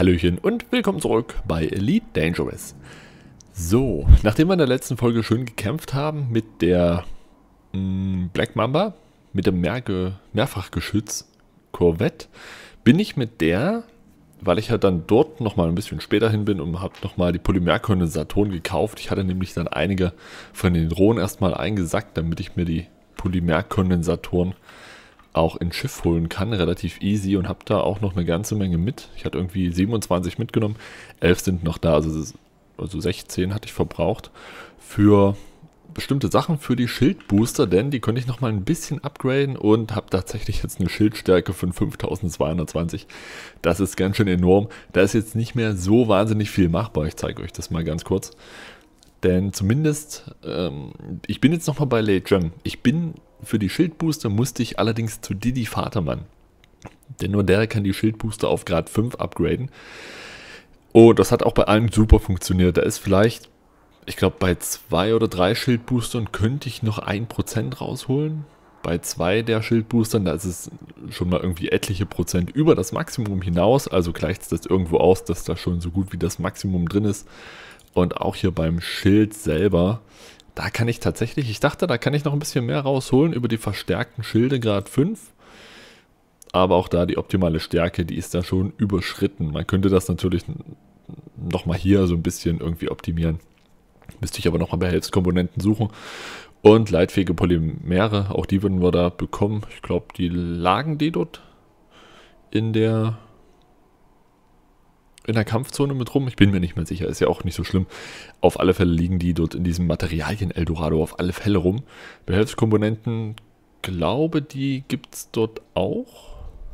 Hallöchen und willkommen zurück bei Elite Dangerous. So, nachdem wir in der letzten Folge schön gekämpft haben mit der Black Mamba, mit dem Mehrfachgeschütz-Korvette, bin ich mit der, weil ich halt dann dort nochmal ein bisschen später hin bin und habe nochmal die Polymerkondensatoren gekauft. Ich hatte nämlich dann einige von den Rohren erstmal eingesackt, damit ich mir die Polymerkondensatoren auch ins Schiff holen kann, relativ easy, und habe da auch noch eine ganze Menge mit. Ich hatte irgendwie 27 mitgenommen, 11 sind noch da, also 16 hatte ich verbraucht für bestimmte Sachen, für die Schildbooster, denn die konnte ich nochmal ein bisschen upgraden und habe tatsächlich jetzt eine Schildstärke von 5220. Das ist ganz schön enorm. Da ist jetzt nicht mehr so wahnsinnig viel machbar. Ich zeige euch das mal ganz kurz. Denn zumindest, ich bin jetzt nochmal bei Lei Zhang. Ich bin für die Schildbooster, musste ich allerdings zu Didi Vatermann. Denn nur der kann die Schildbooster auf Grad 5 upgraden. Oh, das hat auch bei allen super funktioniert. Da ist vielleicht, ich glaube, bei 2 oder 3 Schildboostern könnte ich noch 1% rausholen. Bei 2 der Schildboostern, da ist es schon mal irgendwie etliche Prozent über das Maximum hinaus. Also gleicht es das irgendwo aus, dass da schon so gut wie das Maximum drin ist. Und auch hier beim Schild selber, da kann ich tatsächlich, ich dachte, da kann ich noch ein bisschen mehr rausholen über die verstärkten Schilde Grad 5. Aber auch da die optimale Stärke, die ist da schon überschritten. Man könnte das natürlich nochmal hier so ein bisschen irgendwie optimieren. Müsste ich aber nochmal Behelfskomponenten suchen. Und leitfähige Polymere, auch die würden wir da bekommen. Ich glaube, die lagen die dort in der Kampfzone mit rum. Ich bin mir nicht mehr sicher, ist ja auch nicht so schlimm. Auf alle Fälle liegen die dort in diesem Materialien-Eldorado auf alle Fälle rum. Behelfskomponenten, glaube, die gibt es dort auch.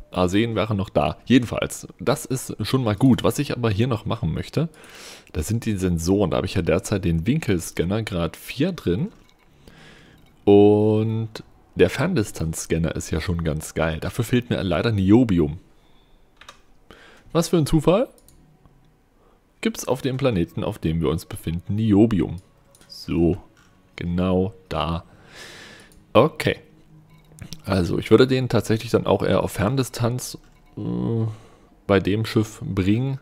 Arsen wäre noch da. Jedenfalls, das ist schon mal gut. Was ich aber hier noch machen möchte, das sind die Sensoren. Da habe ich ja derzeit den Winkelscanner Grad 4 drin. Und der Ferndistanzscanner ist ja schon ganz geil. Dafür fehlt mir leider Niobium. Was für ein Zufall. Gibt es auf dem Planeten, auf dem wir uns befinden, Niobium. So, genau da. Okay. Also, ich würde den tatsächlich dann auch eher auf Ferndistanz bei dem Schiff bringen.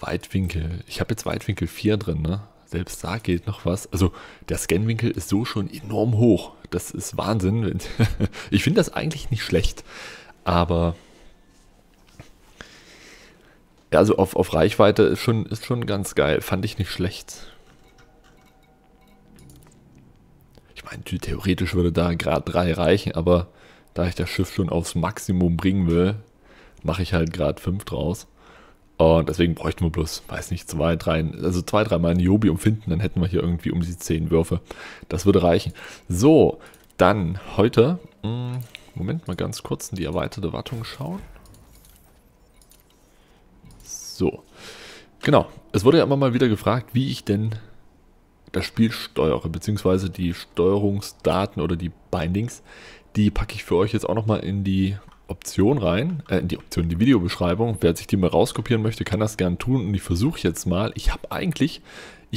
Weitwinkel. Ich habe jetzt Weitwinkel 4 drin, ne? Selbst da geht noch was. Also, der Scanwinkel ist so schon enorm hoch. Das ist Wahnsinn. Ich finde das eigentlich nicht schlecht. Aber ja, also auf Reichweite ist schon ganz geil. Fand ich nicht schlecht. Ich meine, theoretisch würde da Grad 3 reichen, aber da ich das Schiff schon aufs Maximum bringen will, mache ich halt Grad 5 draus. Und deswegen bräuchten wir bloß, weiß nicht, 2, 3 Mal Niobium finden, dann hätten wir hier irgendwie um die 10 Würfe. Das würde reichen. So, dann heute, Moment mal ganz kurz in die erweiterte Wartung schauen. So, genau. Es wurde ja immer mal wieder gefragt, wie ich denn das Spiel steuere, beziehungsweise die Steuerungsdaten oder die Bindings, die packe ich für euch jetzt auch nochmal in die Option rein, in die Videobeschreibung. Wer sich die mal rauskopieren möchte, kann das gern tun, und ich versuche jetzt mal. Ich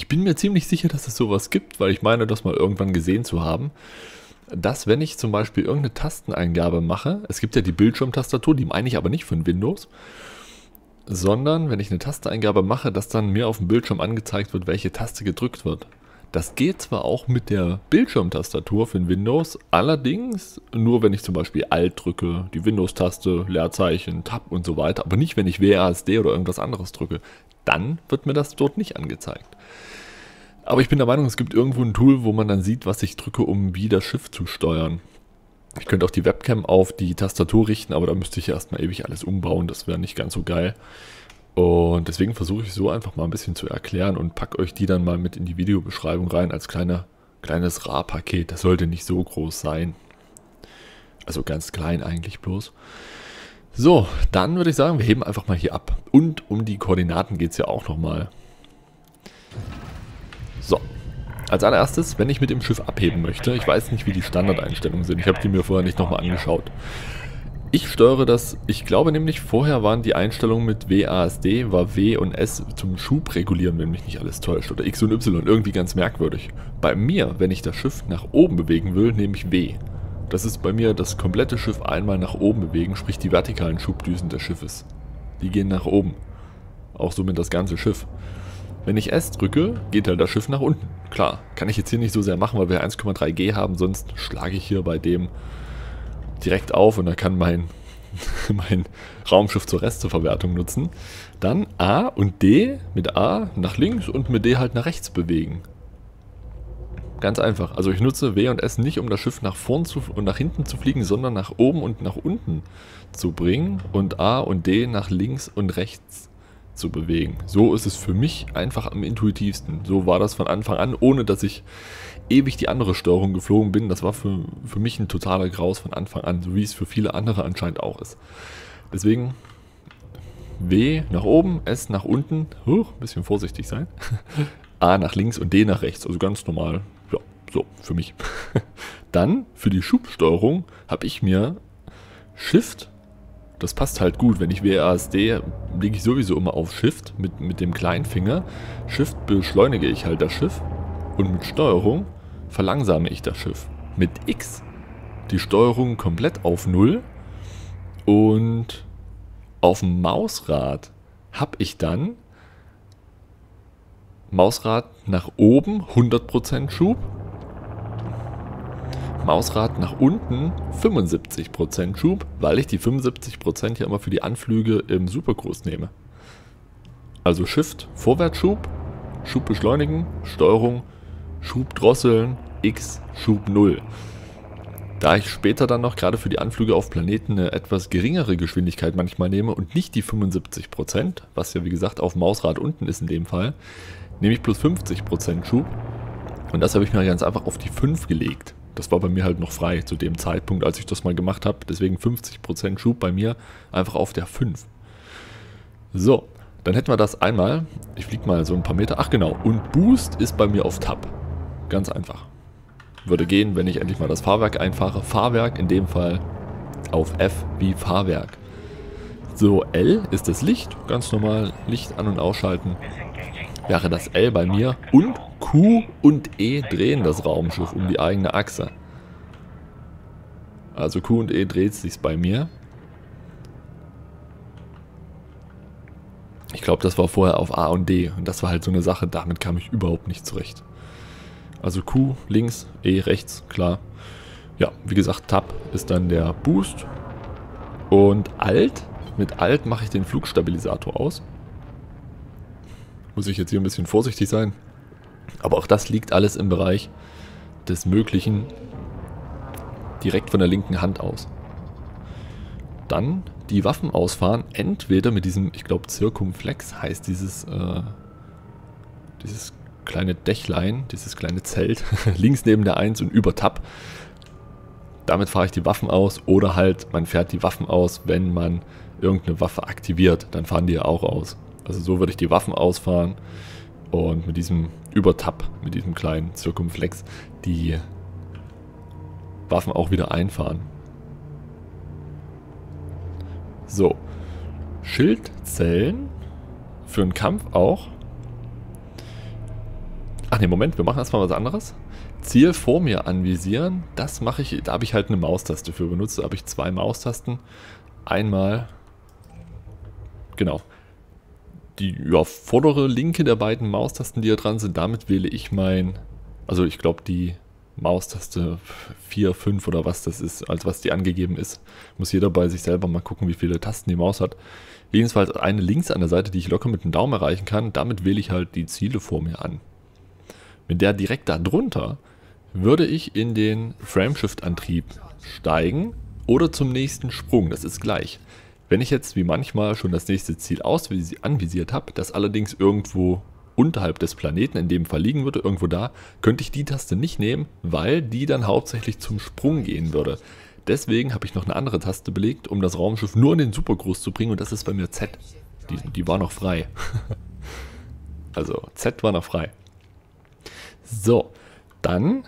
bin mir ziemlich sicher, dass es sowas gibt, weil ich meine, das mal irgendwann gesehen zu haben, dass wenn ich zum Beispiel irgendeine Tasteneingabe mache, es gibt ja die Bildschirmtastatur, die meine ich aber nicht von Windows, sondern wenn ich eine Tasteneingabe mache, dass dann mir auf dem Bildschirm angezeigt wird, welche Taste gedrückt wird. Das geht zwar auch mit der Bildschirmtastatur für Windows, allerdings nur, wenn ich zum Beispiel Alt drücke, die Windows-Taste, Leerzeichen, Tab und so weiter, aber nicht, wenn ich WASD oder irgendwas anderes drücke. Dann wird mir das dort nicht angezeigt. Aber ich bin der Meinung, es gibt irgendwo ein Tool, wo man dann sieht, was ich drücke, um wie das Schiff zu steuern. Ich könnte auch die Webcam auf die Tastatur richten, aber da müsste ich erstmal ewig alles umbauen. Das wäre nicht ganz so geil. Und deswegen versuche ich so einfach mal ein bisschen zu erklären und packe euch die dann mal mit in die Videobeschreibung rein als kleines RAR-Paket. Das sollte nicht so groß sein. Also ganz klein eigentlich bloß. So, dann würde ich sagen, wir heben einfach mal hier ab. Und um die Koordinaten geht es ja auch nochmal. So. Als allererstes, wenn ich mit dem Schiff abheben möchte, ich weiß nicht, wie die Standardeinstellungen sind, ich habe die mir vorher nicht nochmal angeschaut. Ich steuere das, ich glaube nämlich, vorher waren die Einstellungen mit WASD, war W und S zum Schub regulieren, wenn mich nicht alles täuscht, oder X und Y, irgendwie ganz merkwürdig. Bei mir, wenn ich das Schiff nach oben bewegen will, nehme ich W. Das ist bei mir das komplette Schiff einmal nach oben bewegen, sprich die vertikalen Schubdüsen des Schiffes. Die gehen nach oben. Auch somit das ganze Schiff. Wenn ich S drücke, geht halt das Schiff nach unten. Klar, kann ich jetzt hier nicht so sehr machen, weil wir 1,3 G haben, sonst schlage ich hier bei dem direkt auf und dann kann mein Raumschiff zur Resteverwertung nutzen. Dann A und D mit A nach links und mit D halt nach rechts bewegen. Ganz einfach. Also ich nutze W und S nicht, um das Schiff nach vorn und nach hinten zu fliegen, sondern nach oben und nach unten zu bringen und A und D nach links und rechts zu bewegen. So ist es für mich einfach am intuitivsten. So war das von Anfang an, ohne dass ich ewig die andere Steuerung geflogen bin. Das war für mich ein totaler Graus von Anfang an, so wie es für viele andere anscheinend auch ist. Deswegen W nach oben, S nach unten, ein bisschen vorsichtig sein, A nach links und D nach rechts, also ganz normal, ja, so für mich. Dann für die Schubsteuerung habe ich mir Shift. Das passt halt gut, wenn ich WASD, lege ich sowieso immer auf Shift mit dem kleinen Finger. Shift beschleunige ich halt das Schiff und mit Steuerung verlangsame ich das Schiff. Mit X die Steuerung komplett auf 0 und auf dem Mausrad habe ich dann Mausrad nach oben 100% Schub, Mausrad nach unten 75% Schub, weil ich die 75% ja immer für die Anflüge im Supercruise nehme. Also Shift, Vorwärtsschub, Schub beschleunigen, Steuerung, Schub drosseln, X, Schub 0. Da ich später dann noch gerade für die Anflüge auf Planeten eine etwas geringere Geschwindigkeit manchmal nehme und nicht die 75%, was ja wie gesagt auf Mausrad unten ist in dem Fall, nehme ich plus 50% Schub und das habe ich mir ganz einfach auf die 5 gelegt. Das war bei mir halt noch frei zu dem Zeitpunkt, als ich das mal gemacht habe. Deswegen 50% Schub bei mir einfach auf der 5. So, dann hätten wir das einmal. Ich fliege mal so ein paar Meter. Ach genau, und Boost ist bei mir auf Tab. Ganz einfach. Würde gehen, wenn ich endlich mal das Fahrwerk einfahre. Fahrwerk in dem Fall auf F wie Fahrwerk. So, L ist das Licht. Ganz normal Licht an- und ausschalten. Wäre das L bei mir und Q und E drehen das Raumschiff um die eigene Achse. Also Q und E dreht sich bei mir. Ich glaube, das war vorher auf A und D und das war halt so eine Sache, damit kam ich überhaupt nicht zurecht. Also Q links, E rechts, klar. Ja, wie gesagt, Tab ist dann der Boost und Alt, mit Alt mache ich den Flugstabilisator aus. Muss ich jetzt hier ein bisschen vorsichtig sein. Aber auch das liegt alles im Bereich des Möglichen direkt von der linken Hand aus. Dann die Waffen ausfahren, entweder mit diesem, ich glaube Zirkumflex heißt dieses kleine Dächlein, dieses kleine Zelt, links neben der 1 und über Tab. Damit fahre ich die Waffen aus oder halt man fährt die Waffen aus, wenn man irgendeine Waffe aktiviert, dann fahren die ja auch aus. Also so würde ich die Waffen ausfahren und mit diesem Übertab, mit diesem kleinen Zirkumflex, die Waffen auch wieder einfahren. So, Schildzellen für einen Kampf auch. Ach ne, Moment, wir machen erstmal was anderes. Ziel vor mir anvisieren, das mache ich, da habe ich halt eine Maustaste für benutzt, da habe ich 2 Maustasten. Einmal, genau. Die vordere linke der beiden Maustasten, die hier dran sind, damit wähle ich also ich glaube die Maustaste 4, 5 oder was das ist, als was die angegeben ist. Muss jeder bei sich selber mal gucken, wie viele Tasten die Maus hat. Jedenfalls eine links an der Seite, die ich locker mit dem Daumen erreichen kann, damit wähle ich halt die Ziele vor mir an. Mit der direkt darunter würde ich in den Frameshift-Antrieb steigen oder zum nächsten Sprung, das ist gleich. Wenn ich jetzt wie manchmal schon das nächste Ziel anvisiert habe, das allerdings irgendwo unterhalb des Planeten in dem Fall liegen würde, irgendwo da, könnte ich die Taste nicht nehmen, weil die dann hauptsächlich zum Sprung gehen würde. Deswegen habe ich noch eine andere Taste belegt, um das Raumschiff nur in den Supercruise zu bringen und das ist bei mir Z. Die war noch frei. Also Z war noch frei. So, dann,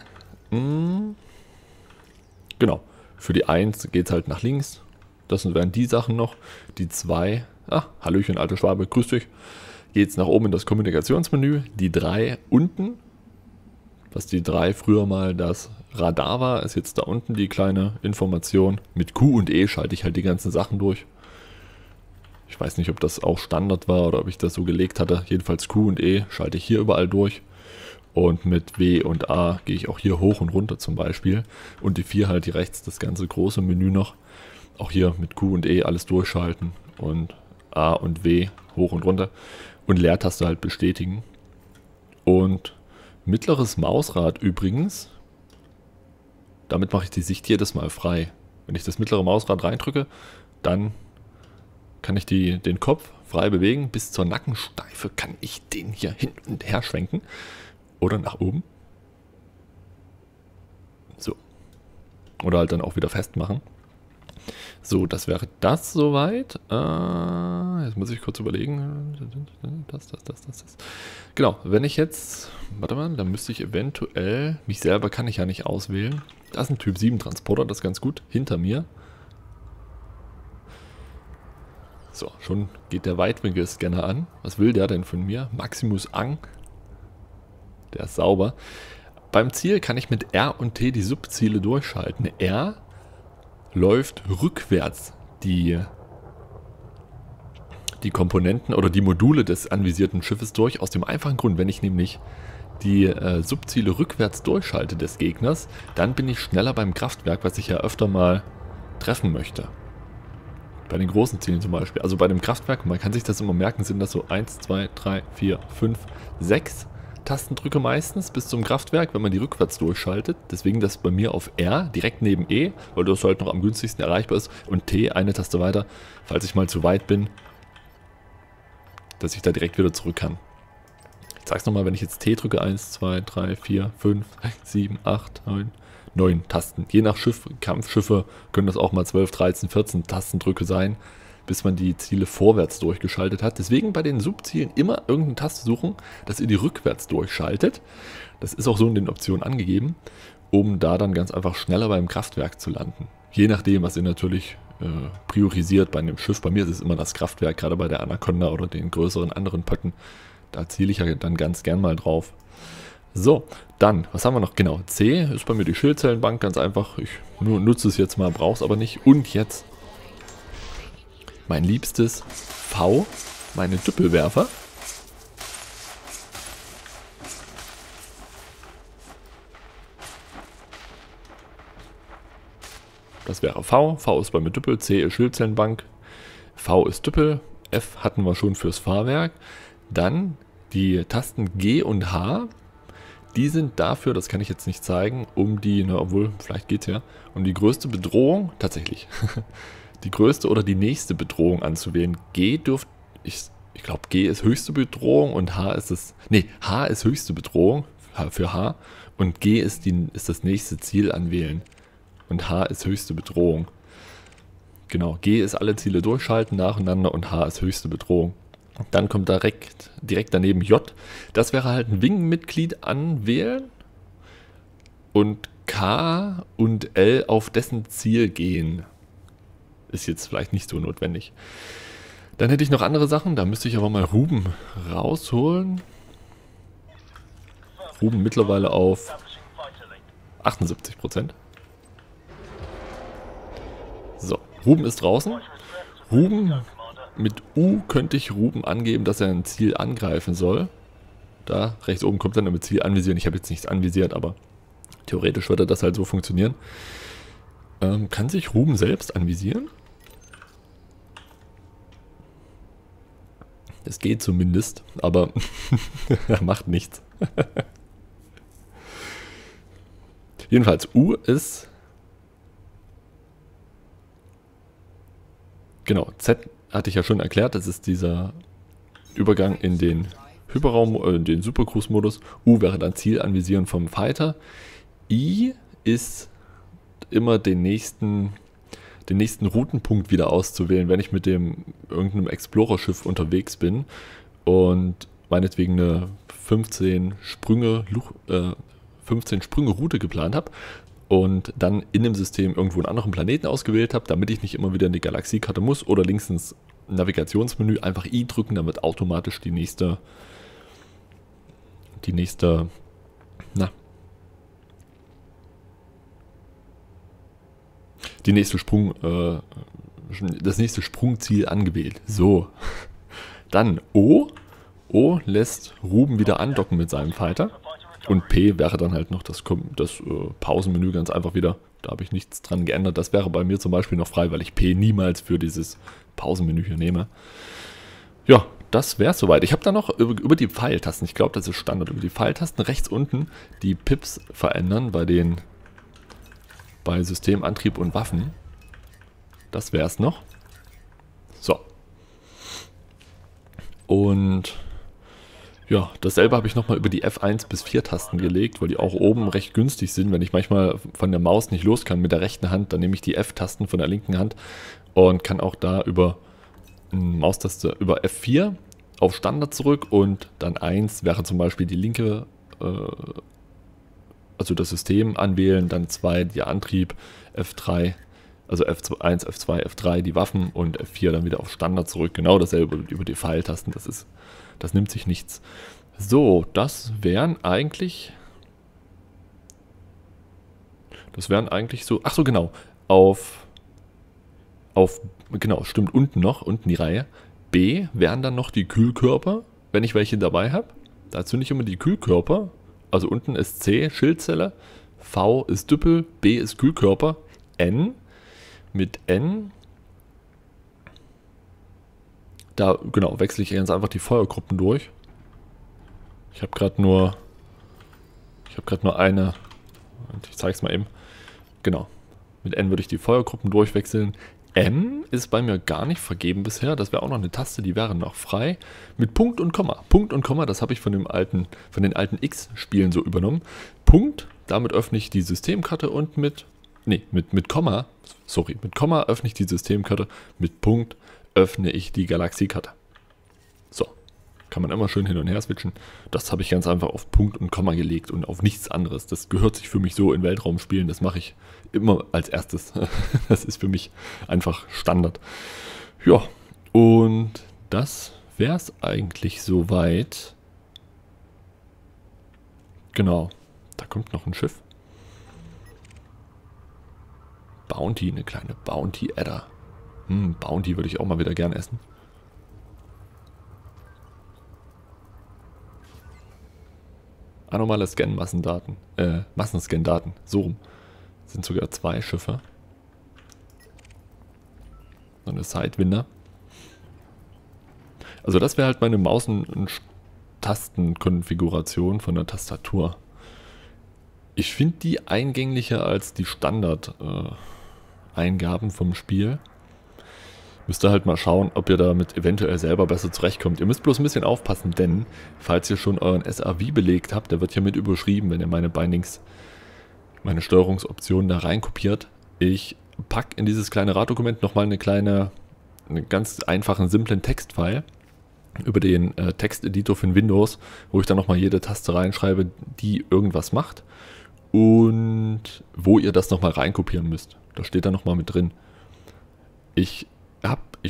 genau, für die 1 geht es halt nach links. Das wären die Sachen noch. Die 2, Hallöchen, alte Schwabe, grüß dich. Geht's nach oben in das Kommunikationsmenü. Die 3 unten, was die 3 früher mal das Radar war, ist jetzt da unten die kleine Information. Mit Q und E schalte ich halt die ganzen Sachen durch. Ich weiß nicht, ob das auch Standard war oder ob ich das so gelegt hatte. Jedenfalls Q und E schalte ich hier überall durch. Und mit W und A gehe ich auch hier hoch und runter zum Beispiel. Und die 4 halt hier rechts, das ganze große Menü noch. Auch hier mit Q und E alles durchschalten. Und A und W hoch und runter. Und Leertaste halt bestätigen. Und mittleres Mausrad übrigens. Damit mache ich die Sicht jedes Mal frei. Wenn ich das mittlere Mausrad reindrücke, dann kann ich den Kopf frei bewegen. Bis zur Nackensteife kann ich den hier hin und her schwenken. Oder nach oben. So. Oder halt dann auch wieder festmachen. So, das wäre das soweit. Jetzt muss ich kurz überlegen. Das. Genau, wenn ich jetzt... Warte mal, dann müsste ich eventuell... Mich selber kann ich ja nicht auswählen. Da ist ein Typ 7 Transporter, das ist ganz gut. Hinter mir. So, schon geht der Weitwinkel-Scanner an. Was will der denn von mir? Maximus Ang. Der ist sauber. Beim Ziel kann ich mit R und T die Subziele durchschalten. R läuft rückwärts die Komponenten oder die Module des anvisierten Schiffes durch. Aus dem einfachen Grund, wenn ich nämlich die Subziele rückwärts durchschalte des Gegners, dann bin ich schneller beim Kraftwerk, was ich ja öfter mal treffen möchte. Bei den großen Zielen zum Beispiel. Also bei dem Kraftwerk, man kann sich das immer merken, sind das so 1, 2, 3, 4, 5, 6... Tastendrücke meistens bis zum Kraftwerk, wenn man die rückwärts durchschaltet. Deswegen das bei mir auf R, direkt neben E, weil das halt noch am günstigsten erreichbar ist. Und T, eine Taste weiter, falls ich mal zu weit bin, dass ich da direkt wieder zurück kann. Ich zeig's nochmal, wenn ich jetzt T drücke, 1, 2, 3, 4, 5, 6, 7, 8, 9, 9 Tasten. Je nach Schiff, Kampfschiffe können das auch mal 12, 13, 14 Tastendrücke sein, bis man die Ziele vorwärts durchgeschaltet hat. Deswegen bei den Subzielen immer irgendeine Taste suchen, dass ihr die rückwärts durchschaltet. Das ist auch so in den Optionen angegeben, um da dann ganz einfach schneller beim Kraftwerk zu landen. Je nachdem, was ihr natürlich priorisiert bei einem Schiff. Bei mir ist es immer das Kraftwerk, gerade bei der Anaconda oder den größeren anderen Pötten. Da ziele ich ja dann ganz gern mal drauf. So, dann, was haben wir noch? Genau, C ist bei mir die Schildzellenbank, ganz einfach. Ich nutze es jetzt mal, brauche es aber nicht. Und jetzt... mein liebstes V, meine Düppelwerfer. Das wäre V. V ist bei mir Düppel, C ist Schildzellenbank, V ist Düppel, F hatten wir schon fürs Fahrwerk. Dann die Tasten G und H. Die sind dafür, das kann ich jetzt nicht zeigen, um die, na, obwohl, vielleicht geht's ja, um die größte Bedrohung, tatsächlich, die größte oder die nächste Bedrohung anzuwählen. G dürfte, ich glaube G ist höchste Bedrohung und H ist das, nee, H ist höchste Bedrohung für H und G ist das nächste Ziel anwählen und H ist höchste Bedrohung. Genau, G ist alle Ziele durchschalten nacheinander und H ist höchste Bedrohung. Dann kommt direkt daneben J. Das wäre halt ein Wing-Mitglied anwählen und K und L auf dessen Ziel gehen. Ist jetzt vielleicht nicht so notwendig. Dann hätte ich noch andere Sachen. Da müsste ich aber mal Ruben rausholen. Ruben mittlerweile auf 78%. So, Ruben ist draußen. Ruben... Mit U könnte ich Ruben angeben, dass er ein Ziel angreifen soll. Da rechts oben kommt dann immer Ziel anvisieren. Ich habe jetzt nichts anvisiert, aber theoretisch würde das halt so funktionieren. Kann sich Ruben selbst anvisieren? Das geht zumindest, aber er macht nichts. Jedenfalls, U ist... Genau, Z... hatte ich ja schon erklärt, das ist dieser Übergang in den Hyperraum, den Supercruise-Modus. U wäre dann Ziel anvisieren vom Fighter. I ist immer den nächsten Routenpunkt wieder auszuwählen, wenn ich mit irgendeinem Explorer-Schiff unterwegs bin und meinetwegen eine 15-Sprünge-Route geplant habe und dann in dem System irgendwo einen anderen Planeten ausgewählt habe, damit ich nicht immer wieder in die Galaxiekarte muss oder links ins Navigationsmenü einfach I drücken, dann wird automatisch die nächste schon das nächste Sprungziel angewählt. So. Dann O. O lässt Ruben wieder andocken mit seinem Fighter. Und P wäre dann halt noch das Pausenmenü ganz einfach wieder. Da habe ich nichts dran geändert. Das wäre bei mir zum Beispiel noch frei, weil ich P niemals für dieses Pausenmenü hier nehme. Ja, das wäre es soweit. Ich habe da noch über die Pfeiltasten, ich glaube, das ist Standard, über die Pfeiltasten rechts unten die Pips verändern bei System, Antrieb und Waffen. Das wäre es noch. So. Und ja, dasselbe habe ich nochmal über die F1 bis 4 Tasten gelegt, weil die auch oben recht günstig sind. Wenn ich manchmal von der Maus nicht los kann mit der rechten Hand, dann nehme ich die F-Tasten von der linken Hand und kann auch da über Maustaste über F4 auf Standard zurück und dann 1 wäre zum Beispiel die linke, also das System anwählen, dann 2 der Antrieb, F3, also F1, F2, F3 die Waffen und F4 dann wieder auf Standard zurück. Genau dasselbe über die Pfeiltasten, das nimmt sich nichts. So, das wären eigentlich so, ach so genau, genau, stimmt, unten die Reihe. B wären dann noch die Kühlkörper, wenn ich welche dabei habe. Da zünde ich immer die Kühlkörper, also unten ist C, Schildzelle, V ist Düppel, B ist Kühlkörper, N, mit N, da genau, wechsle ich ganz einfach die Feuergruppen durch. Ich habe gerade nur, eine, und ich zeige es mal eben, genau, mit N würde ich die Feuergruppen durchwechseln. M ist bei mir gar nicht vergeben bisher, das wäre auch noch eine Taste, die wäre noch frei, mit Punkt und Komma. Punkt und Komma, das habe ich von den alten X-Spielen so übernommen. Punkt, damit öffne ich die Systemkarte und mit Komma öffne ich die Systemkarte, mit Punkt öffne ich die Galaxiekarte. So, kann man immer schön hin und her switchen. Das habe ich ganz einfach auf Punkt und Komma gelegt und auf nichts anderes. Das gehört sich für mich so in Weltraumspielen, das mache ich immer als erstes. Das ist für mich einfach Standard. Ja, und das wäre es eigentlich soweit. Genau, da kommt noch ein Schiff. Bounty, eine kleine Bounty-Adder. Bounty würde ich auch mal wieder gern essen. Anomale Scan-Massendaten. Massenscan-Daten, so rum. Sind sogar 2 Schiffe. So eine Sidewinder. Also das wäre halt meine Maus- und Tastenkonfiguration von der Tastatur. Ich finde die eingänglicher als die Standard-Eingaben vom Spiel. Müsst ihr halt mal schauen, ob ihr damit eventuell selber besser zurechtkommt. Ihr müsst bloß ein bisschen aufpassen, denn falls ihr schon euren SAV belegt habt, der wird hier mit überschrieben, wenn ihr meine Bindings, meine Steuerungsoptionen da reinkopiert. Ich packe in dieses kleine RAD-Dokument nochmal einen ganz einfachen, simplen Textfile über den Texteditor für Windows, wo ich dann nochmal jede Taste reinschreibe, die irgendwas macht und wo ihr das nochmal reinkopieren müsst. Da steht dann nochmal mit drin. Ich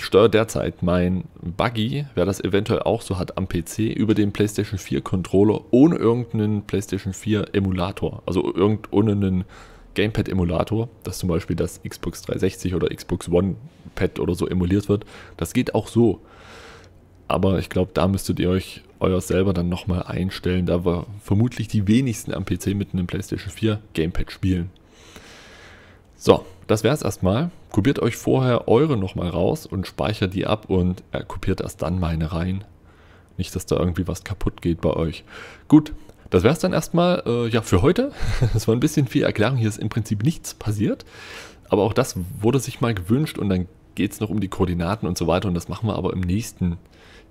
steuere derzeit mein Buggy, wer das eventuell auch so hat, am PC über den PlayStation 4 Controller ohne irgendeinen PlayStation 4 Emulator, also ohne einen Gamepad Emulator, dass zum Beispiel das Xbox 360 oder Xbox One Pad oder so emuliert wird. Das geht auch so, aber ich glaube, da müsstet ihr euer selber dann nochmal einstellen, da wir vermutlich die wenigsten am PC mit einem PlayStation 4 Gamepad spielen. So, das wäre es erstmal. Kopiert euch vorher eure nochmal raus und speichert die ab und kopiert erst dann meine rein. Nicht, dass da irgendwie was kaputt geht bei euch. Gut, das wäre es dann erstmal ja, für heute. Das war ein bisschen viel Erklärung. Hier ist im Prinzip nichts passiert. Aber auch das wurde sich mal gewünscht und dann geht es noch um die Koordinaten und so weiter. Und das machen wir aber im nächsten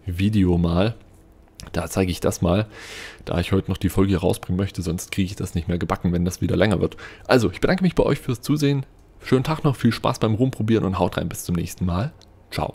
Video mal. Da zeige ich das mal, da ich heute noch die Folge hier rausbringen möchte, sonst kriege ich das nicht mehr gebacken, wenn das wieder länger wird. Also, ich bedanke mich bei euch fürs Zusehen. Schönen Tag noch, viel Spaß beim Rumprobieren und haut rein, bis zum nächsten Mal. Ciao.